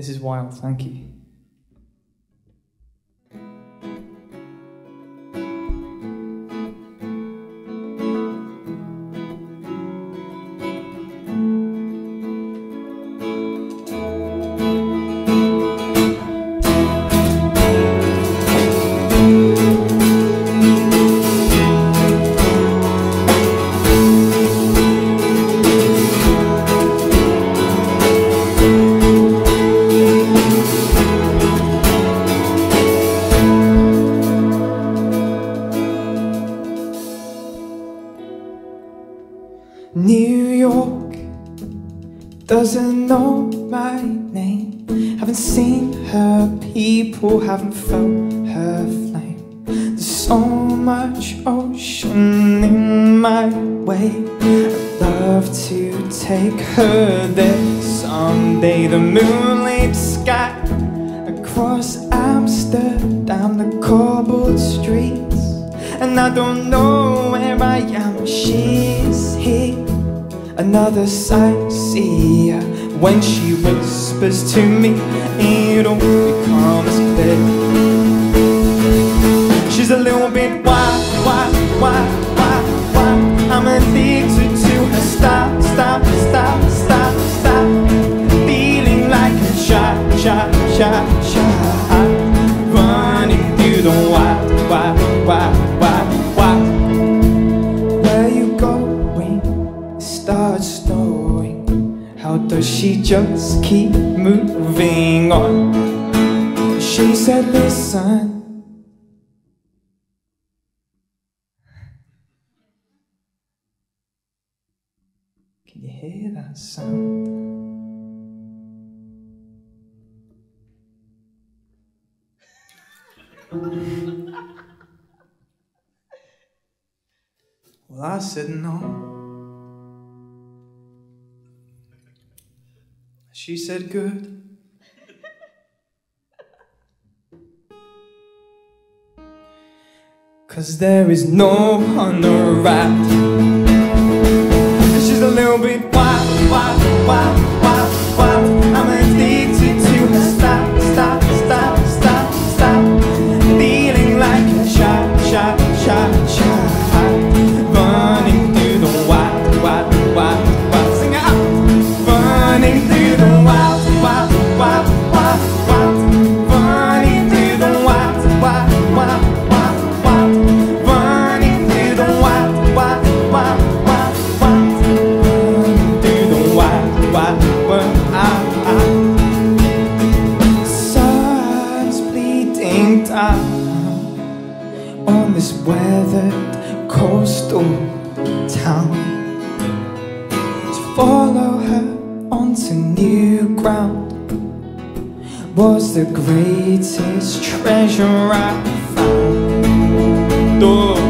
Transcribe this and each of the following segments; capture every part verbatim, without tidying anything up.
This is wild, thank you. New York doesn't know my name. Haven't seen her people, haven't felt her flame. There's so much ocean in my way. I'd love to take her there someday. The moonlit sky across Amsterdam, the cobbled streets, and I don't know where I am. She's here. Another sightseer. When she whispers to me, it all becomes clear. She's a little bit wild, wild, wild, wild, wild. I'm addicted to her. Stop, stop, stop, stop, stop. Feeling like a child, child, child, child. Running through the wild, wild, wild, wild, wild. Starts snowing. How does she just keep moving on? She said, listen, can you hear that sound? Well, I said no. She said good. Cause there is no one around. She's a little bit wild, wild, wild, wild, wild. I'm addicted to her. Stop, stop, stop, stop, stop. Feeling like a child, child, child, child. Running through the wild, wild, wild. On this weathered coastal town, to follow her onto new ground was the greatest treasure I found. Oh.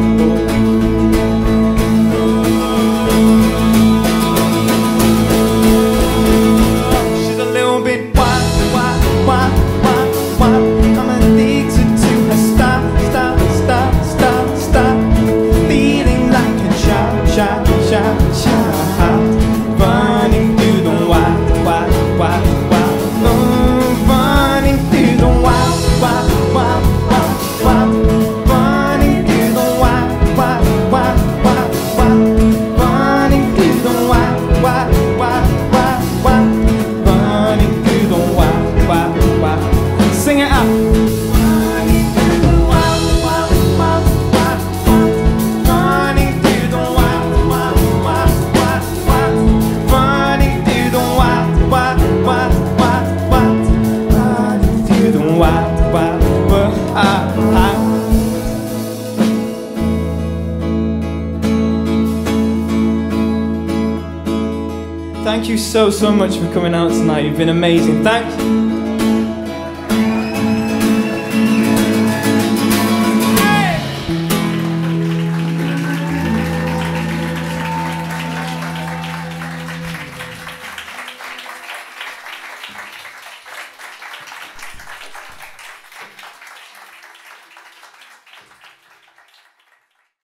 Thank you so, so much for coming out tonight. You've been amazing. Thank you.